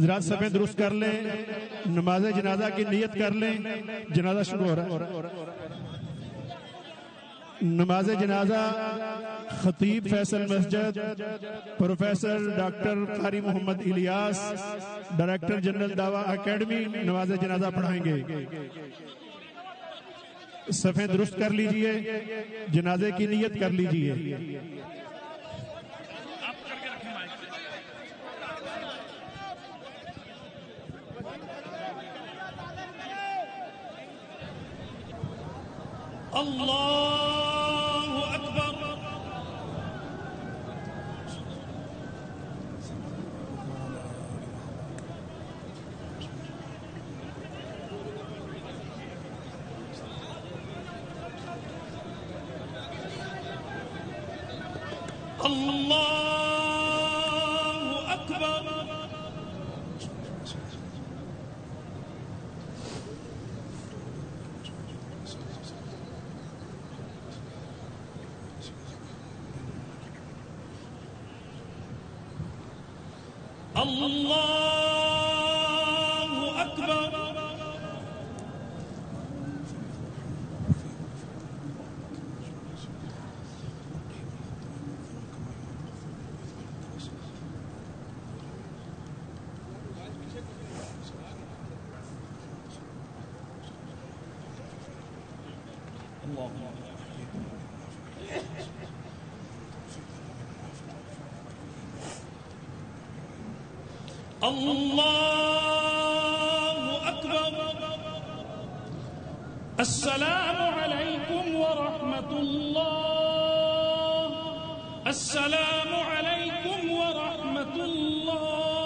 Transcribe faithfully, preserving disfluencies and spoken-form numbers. حضرات سبیں درست کر لیں، نماز جنازہ کی نیت کر لیں، جنازہ شروع ہو رہا ہے۔ نماز جنازہ خطیب فیصل مسجد پروفیسر ڈاکٹر قاری محمد الیاس ڈائریکٹر جنرل دعوہ اکیڈمی نماز جنازہ پڑھائیں گے۔ صفیں درست کر لیجئے، جنازے کی نیت کر لیجئے۔ الله أكبر. الله أكبر. الله أكبر. الله أكبر. السلام عليكم ورحمة الله. السلام عليكم ورحمة الله.